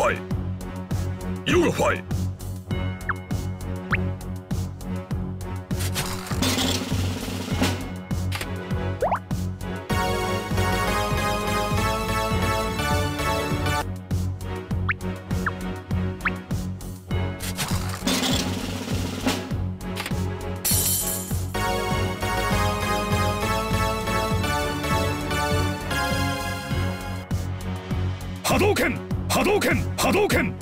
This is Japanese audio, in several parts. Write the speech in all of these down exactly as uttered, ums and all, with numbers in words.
ファイ、色がファイ、波動拳、波動拳、波動拳、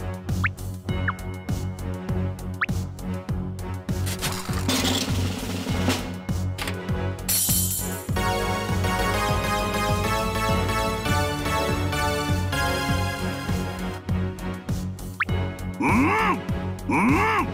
うんうん。